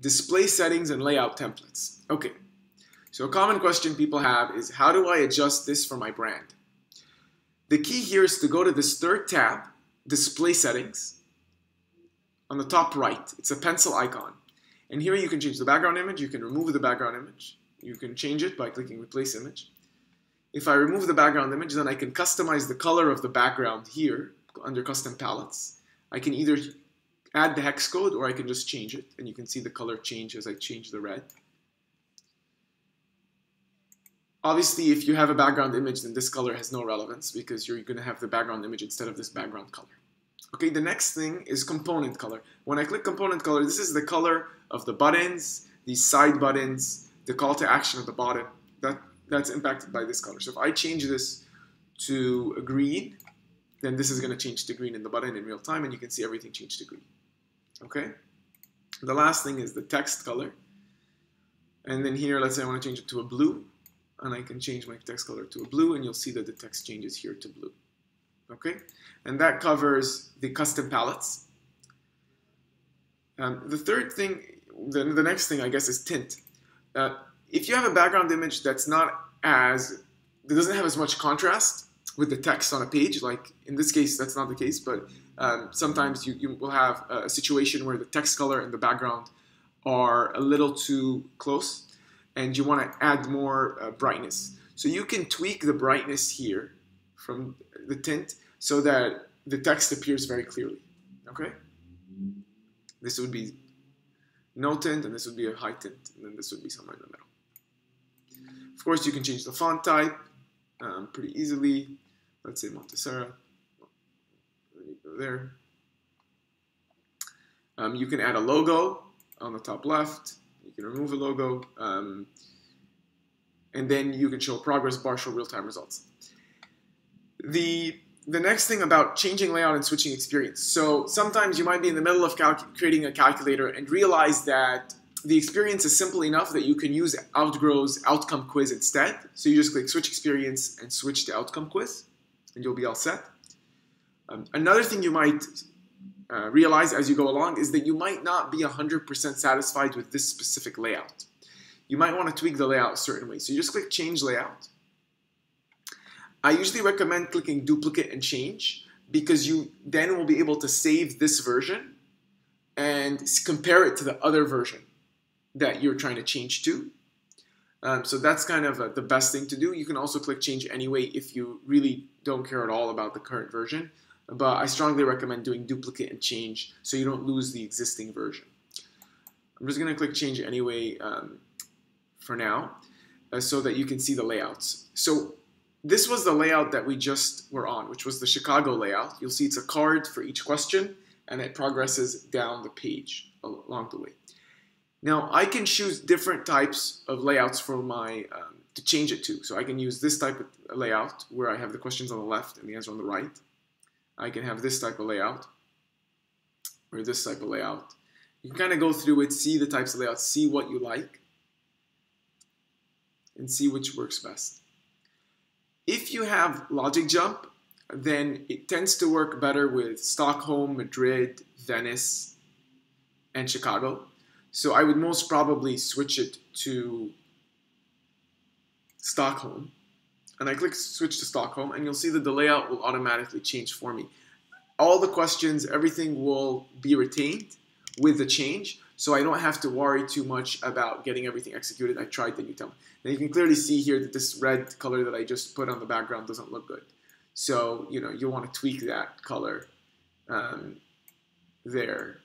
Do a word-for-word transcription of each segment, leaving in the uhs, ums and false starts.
display settings and layout templates. Okay, so a common question people have is, how do I adjust this for my brand? The key here is to go to this third tab, display settings, on the top right. It's a pencil icon. And here you can change the background image, you can remove the background image, you can change it by clicking replace image. If I remove the background image, then I can customize the color of the background here under custom palettes. I can either add the hex code or I can just change it, and you can see the color change as I change the red. Obviously, if you have a background image, then this color has no relevance because you're going to have the background image instead of this background color. Okay, the next thing is component color. When I click component color, this is the color of the buttons, the side buttons, the call to action at the bottom. That, that's impacted by this color. So if I change this to green, then this is going to change to green in the button in real time, and you can see everything changed to green. Okay? The last thing is the text color. And then here, let's say I want to change it to a blue. And I can change my text color to a blue, and you'll see that the text changes here to blue. Okay, and that covers the custom palettes. Um, the third thing, the, the next thing I guess is tint. Uh, if you have a background image that's not as, that doesn't have as much contrast with the text on a page, like in this case that's not the case, but um, sometimes you, you will have a situation where the text color and the background are a little too close, and you want to add more uh, brightness. So you can tweak the brightness here from the tint so that the text appears very clearly, okay? This would be no tint, and this would be a high tint, and then this would be somewhere in the middle. Of course, you can change the font type um, pretty easily. Let's say Montserrat, there. Um, you can add a logo on the top left. You can remove a logo, um, and then you can show progress bar, show real-time results. The, the next thing about changing layout and switching experience. So sometimes you might be in the middle of creating a calculator and realize that the experience is simple enough that you can use Outgrow's outcome quiz instead. So you just click switch experience and switch to outcome quiz, and you'll be all set. Um, another thing you might Uh, realize as you go along is that you might not be one hundred percent satisfied with this specific layout. You might want to tweak the layout a certain way. So you just click change layout. I usually recommend clicking duplicate and change, because you then will be able to save this version and compare it to the other version that you're trying to change to. Um, so that's kind of a, the best thing to do. You can also click change anyway if you really don't care at all about the current version. But I strongly recommend doing duplicate and change so you don't lose the existing version. I'm just going to click change anyway um, for now uh, so that you can see the layouts. So this was the layout that we just were on, which was the Chicago layout. You'll see it's a card for each question, and it progresses down the page along the way. Now I can choose different types of layouts for my um, to change it to. So I can use this type of layout where I have the questions on the left and the answer on the right. I can have this type of layout, or this type of layout. You can kind of go through it, see the types of layouts, see what you like, and see which works best. If you have logic jump, then it tends to work better with Stockholm, Madrid, Venice, and Chicago. So I would most probably switch it to Stockholm. And I click switch to Stockholm, and you'll see that the layout will automatically change for me. All the questions, everything will be retained with the change, so I don't have to worry too much about getting everything executed. I tried the new template. Now you can clearly see here that this red color that I just put on the background doesn't look good. So, you know, you'll want to tweak that color um, there.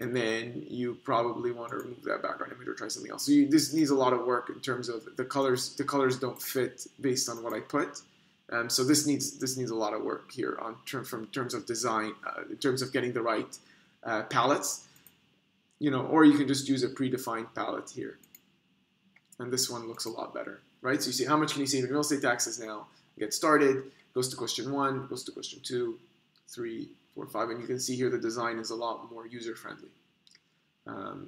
And then you probably want to remove that background image or try something else. So you, this needs a lot of work in terms of the colors. The colors don't fit based on what I put. Um, so this needs this needs a lot of work here on term, from terms of design, uh, in terms of getting the right uh, palettes. You know, or you can just use a predefined palette here. And this one looks a lot better, right? So you see how much can you save in real estate taxes now? Get started. Goes to question one. Goes to question two, three. Or five, and you can see here the design is a lot more user-friendly. Um,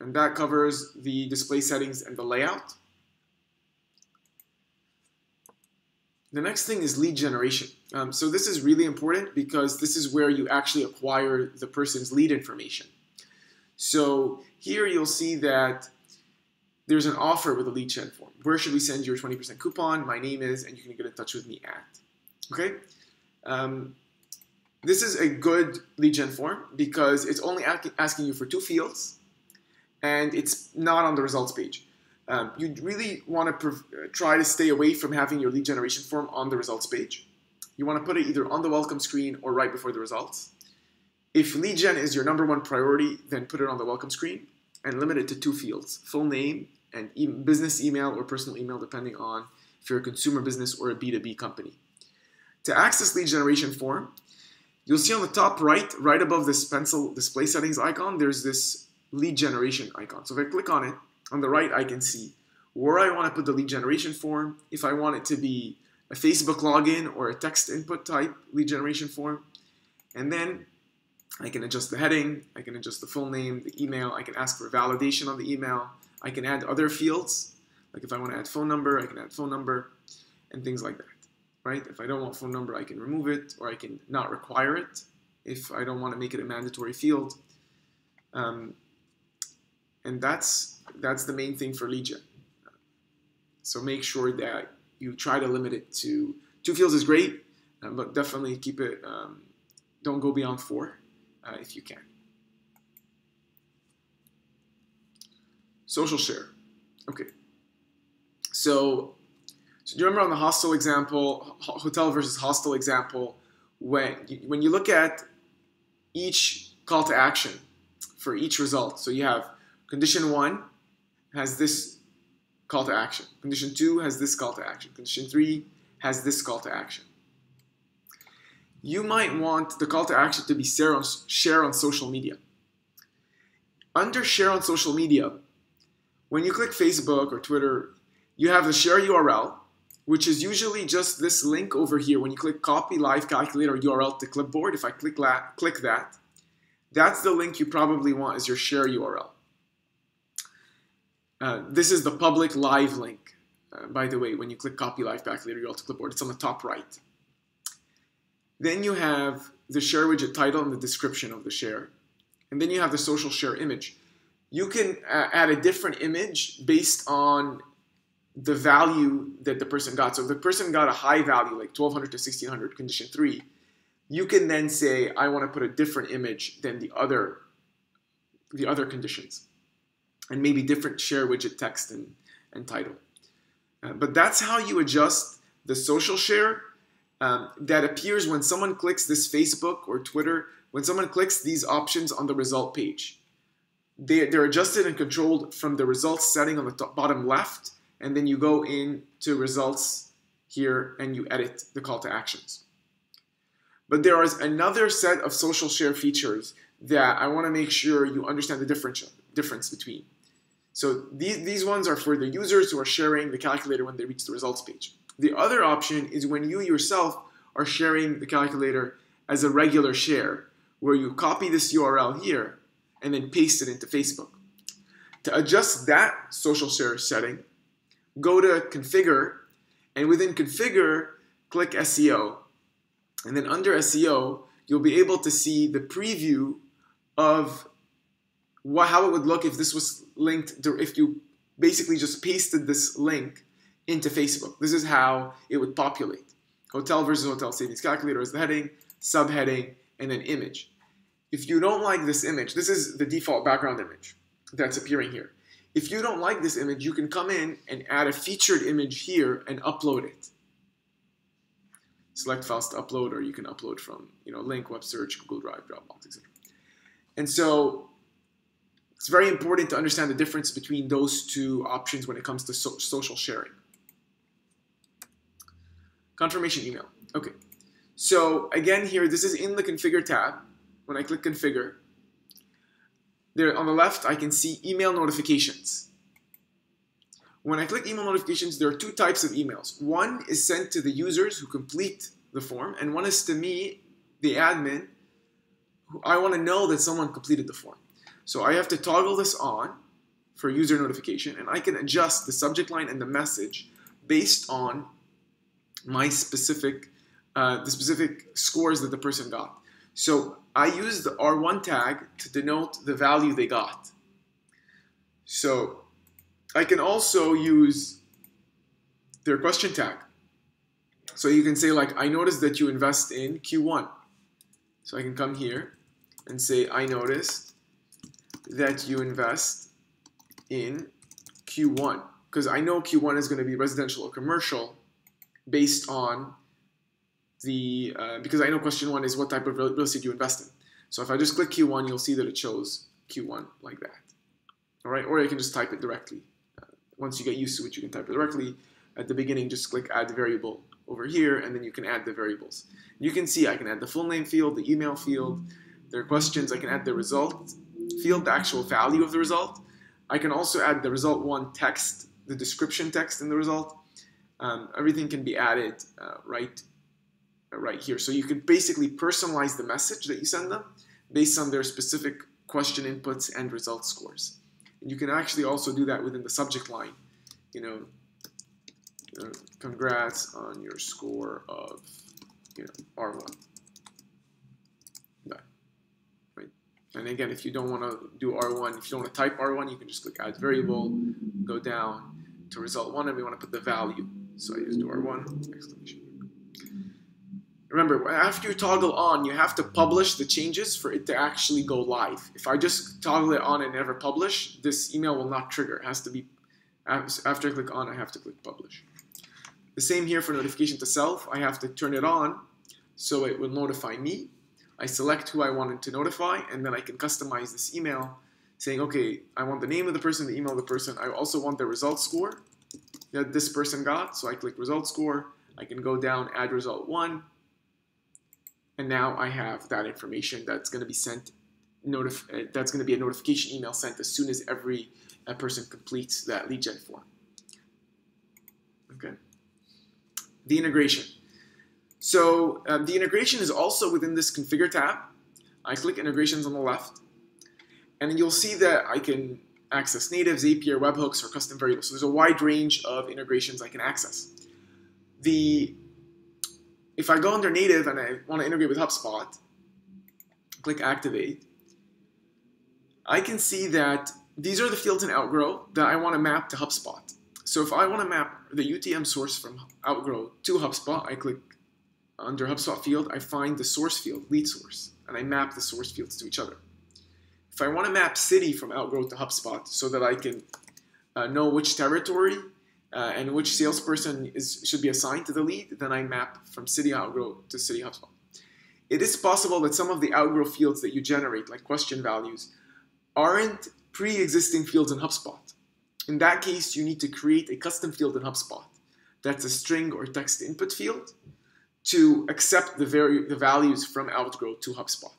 and that covers the display settings and the layout. The next thing is lead generation. Um, so this is really important because this is where you actually acquire the person's lead information. So here you'll see that there's an offer with a lead gen form. Where should we send your twenty percent coupon? My name is, and you can get in touch with me at. Okay? Um, this is a good lead gen form because it's only asking you for two fields, and it's not on the results page. Um, you really want to try to stay away from having your lead generation form on the results page. You want to put it either on the welcome screen or right before the results. If lead gen is your number one priority, then put it on the welcome screen and limit it to two fields, full name and e business email or personal email, depending on if you're a consumer business or a B two B company. To access lead generation form, you'll see on the top right, right above this pencil display settings icon, there's this lead generation icon. So if I click on it, on the right I can see where I want to put the lead generation form, if I want it to be a Facebook login or a text input type lead generation form, and then I can adjust the heading, I can adjust the full name, the email, I can ask for validation on the email, I can add other fields, like if I want to add phone number, I can add phone number, and things like that, right? If I don't want phone number, I can remove it, or I can not require it, if I don't want to make it a mandatory field. Um, and that's, that's the main thing for lead gen. So make sure that you try to limit it to, two fields is great, um, but definitely keep it, um, don't go beyond four. Uh, if you can. Social share. Okay. So, so do you remember on the hostel example, ho hotel versus hostel example, when you, when you look at each call to action for each result, so you have condition one has this call to action, condition two has this call to action, condition three has this call to action. You might want the call to action to be share on, share on social media. Under share on social media, when you click Facebook or Twitter, you have the share U R L, which is usually just this link over here. When you click copy live calculator U R L to clipboard, if I click, click that, that's the link you probably want as your share U R L. Uh, this is the public live link, uh, by the way, when you click copy live calculator U R L to clipboard. It's on the top right. Then you have the share widget title and the description of the share. And then you have the social share image. You can uh, add a different image based on the value that the person got. So if the person got a high value, like twelve hundred to sixteen hundred, condition three, you can then say, I want to put a different image than the other, the other conditions. And maybe different share widget text and, and title. Uh, but that's how you adjust the social share Um, that appears when someone clicks this Facebook or Twitter, when someone clicks these options on the result page. They, they're adjusted and controlled from the results setting on the top, bottom left, and then you go into results here and you edit the call to actions. But there is another set of social share features that I want to make sure you understand the difference, difference between. So these, these ones are for the users who are sharing the calculator when they reach the results page. The other option is when you yourself are sharing the calculator as a regular share, where you copy this U R L here and then paste it into Facebook. To adjust that social share setting, go to configure, and within configure, click S E O. And then under S E O, you'll be able to see the preview of what, how it would look if this was linked, if you basically just pasted this link into Facebook. This is how it would populate. Hotel versus hotel savings calculator is the heading, subheading, and then image. If you don't like this image, this is the default background image that's appearing here. If you don't like this image, you can come in and add a featured image here and upload it. Select files to upload, or you can upload from, you know, link, web search, Google Drive, Dropbox, et cetera. And so it's very important to understand the difference between those two options when it comes to so social sharing. Confirmation email. Okay, so again here, this is in the configure tab. When I click configure, there on the left, I can see email notifications. When I click email notifications, there are two types of emails. One is sent to the users who complete the form, and one is to me, the admin, who I want to know that someone completed the form. So I have to toggle this on for user notification, and I can adjust the subject line and the message based on my specific, uh, the specific scores that the person got. So I used the R one tag to denote the value they got. So I can also use their question tag. So you can say like, I noticed that you invest in Q one. So I can come here and say, I noticed that you invest in Q one. Because I know Q one is going to be residential or commercial based on the, uh, because I know question one is what type of real estate you invest in. So if I just click Q one, you'll see that it chose Q one like that. All right, or you can just type it directly. Uh, once you get used to it, you can type it directly. At the beginning, just click add variable over here, and then you can add the variables. You can see I can add the full name field, the email field, their questions. I can add the result field, the actual value of the result. I can also add the result one text, the description text in the result. Um, everything can be added uh, right, uh, right here. So you can basically personalize the message that you send them based on their specific question inputs and result scores. And you can actually also do that within the subject line. You know, Uh, congrats on your score of, you know, R one. Done. Right. And again, if you don't want to do R one, if you don't want to type R one, you can just click add variable, go down to result one, and we want to put the value. So I just do R one, exclamation. Remember, after you toggle on, you have to publish the changes for it to actually go live. If I just toggle it on and never publish, this email will not trigger. It has to be, after I click on, I have to click publish. The same here for notification to self. I have to turn it on so it will notify me. I select who I wanted to notify, and then I can customize this email saying, okay, I want the name of the person, the email of the person. I also want the result score that this person got. So I click result score. I can go down, add result one. And now I have that information that's going to be sent. Notif- that's going to be a notification email sent as soon as every person completes that lead gen form. Okay. The integration. So um, the integration is also within this configure tab. I click integrations on the left, and you'll see that I can access native, Zapier, webhooks, or custom variables. So there's a wide range of integrations I can access. The if I go under native and I want to integrate with HubSpot, click activate. I can see that these are the fields in Outgrow that I want to map to HubSpot. So if I want to map the U T M source from Outgrow to HubSpot, I click under HubSpot field, I find the source field, lead source, and I map the source fields to each other. If I want to map city from Outgrow to HubSpot so that I can uh, know which territory uh, and which salesperson is, should be assigned to the lead, then I map from city Outgrow to city HubSpot. It is possible that some of the Outgrow fields that you generate, like question values, aren't pre-existing fields in HubSpot. In that case, you need to create a custom field in HubSpot that's a string or text input field to accept the, the values from Outgrow to HubSpot.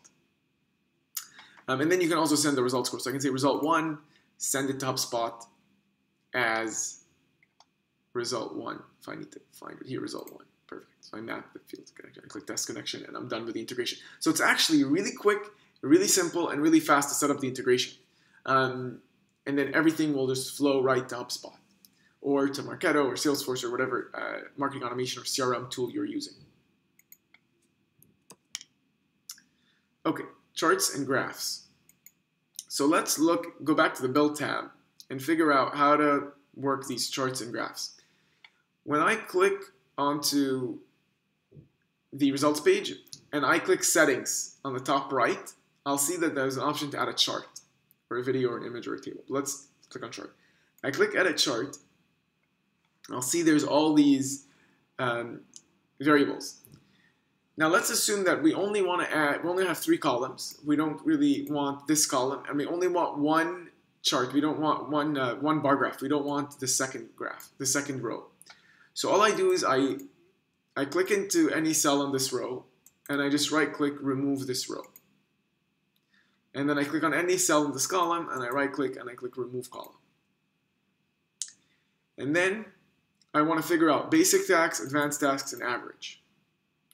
Um, and then you can also send the result score. So I can say result one, send it to HubSpot as result one. If I need to find it here, result one. Perfect. So I map the field connection. I click test connection, and I'm done with the integration. So it's actually really quick, really simple, and really fast to set up the integration. Um, and then everything will just flow right to HubSpot or to Marketo or Salesforce or whatever uh, marketing automation or C R M tool you're using. Okay, charts and graphs. So let's look, go back to the build tab and figure out how to work these charts and graphs. When I click onto the results page and I click settings on the top right, I'll see that there's an option to add a chart, or a video, or an image, or a table. Let's click on chart. I click edit chart. I'll see there's all these um, variables. Now let's assume that we only want to add, we only have three columns. We don't really want this column, and we only want one chart. We don't want one uh, one bar graph. We don't want the second graph, the second row. So all I do is I I click into any cell on this row, and I just right click remove this row. And then I click on any cell in this column, and I right-click, and I click Remove Column. And then I want to figure out basic tasks, advanced tasks, and average.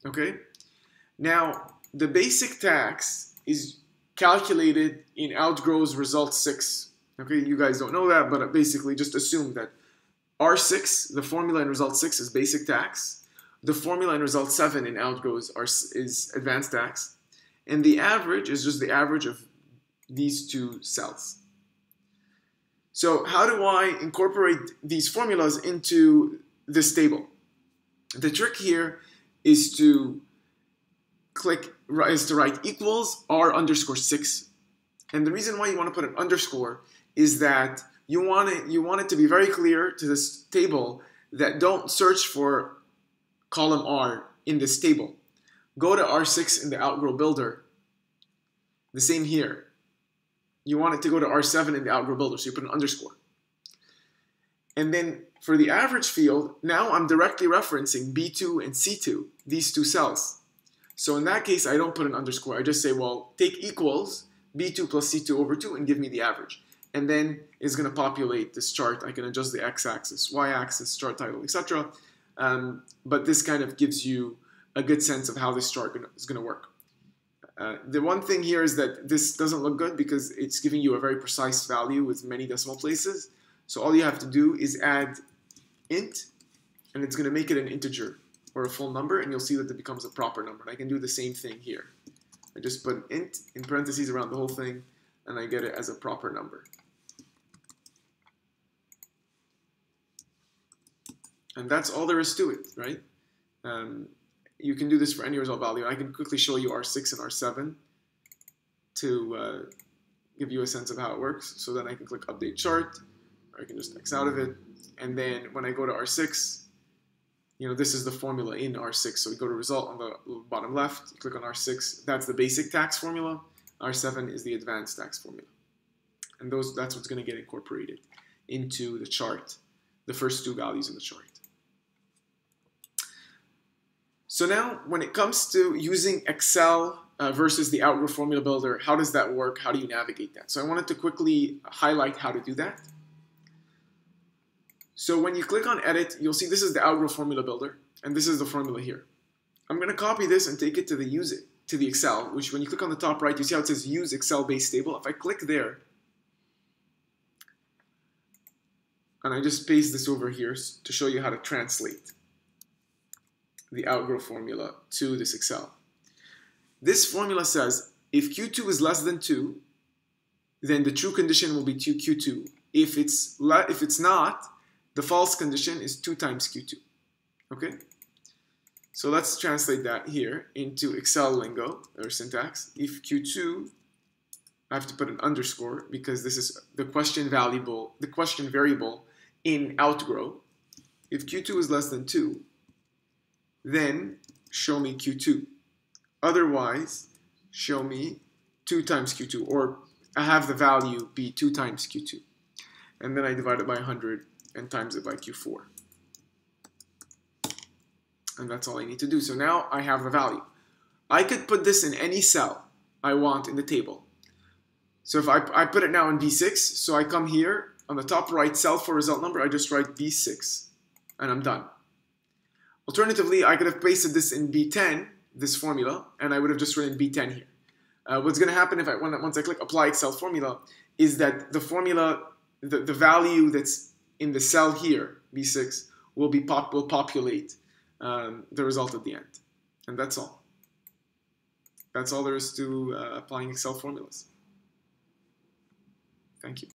Okay? Now, the basic tax is calculated in Outgrow's Result six. Okay? You guys don't know that, but basically just assume that R six, the formula in Result six, is basic tax. The formula in Result seven in Outgrow's is Advanced Tax. And the average is just the average of these two cells. So how do I incorporate these formulas into this table? The trick here is to click, is to write equals r underscore six. And the reason why you want to put an underscore is that you want it, you want it to be very clear to this table that don't search for column R in this table. Go to R six in the Outgrow Builder. The same here. You want it to go to R seven in the Outgrow Builder, so you put an underscore. And then for the average field, now I'm directly referencing B two and C two, these two cells. So in that case, I don't put an underscore. I just say, well, take equals B two plus C two over two and give me the average. And then it's going to populate this chart. I can adjust the x-axis, y-axis, chart title, et cetera. Um, but this kind of gives you a good sense of how this chart is going to work. Uh, the one thing here is that this doesn't look good because it's giving you a very precise value with many decimal places. So all you have to do is add int, and it's going to make it an integer or a full number, and you'll see that it becomes a proper number. And I can do the same thing here. I just put an int in parentheses around the whole thing, and I get it as a proper number. And that's all there is to it, right? Um, you can do this for any result value. I can quickly show you R six and R seven to uh, give you a sense of how it works. So then I can click Update Chart, or I can just X out of it. And then when I go to R six, you know, this is the formula in R six. So we go to Result on the bottom left, click on R six. That's the basic tax formula. R seven is the advanced tax formula. And those that's what's going to get incorporated into the chart, the first two values in the chart. So now, when it comes to using Excel uh, versus the Outgrow Formula Builder, how does that work? How do you navigate that? So I wanted to quickly highlight how to do that. So when you click on Edit, you'll see this is the Outgrow Formula Builder, and this is the formula here. I'm going to copy this and take it to the Use It, to the Excel, which when you click on the top right, you see how it says Use Excel Base Table. If I click there, and I just paste this over here to show you how to translate the Outgrow formula to this Excel. This formula says, if Q two is less than two, then the true condition will be two Q two. If it's, if it's not, the false condition is two times Q two. Okay? So let's translate that here into Excel lingo, or syntax. If Q two, I have to put an underscore because this is the question valuable, the question variable in Outgrow. If Q two is less than two, then show me Q two. Otherwise, show me two times Q two, or I have the value be two times Q two. And then I divide it by one hundred and times it by Q four. And that's all I need to do. So now I have the value. I could put this in any cell I want in the table. So if I, I put it now in B six, so I come here on the top right cell for result number, I just write B six, and I'm done. Alternatively, I could have pasted this in B ten, this formula, and I would have just written B ten here. Uh, what's going to happen if I, once I click Apply Excel Formula is that the formula, the, the value that's in the cell here, B six, will, be pop, will populate um, the result at the end. And that's all. That's all there is to uh, applying Excel formulas. Thank you.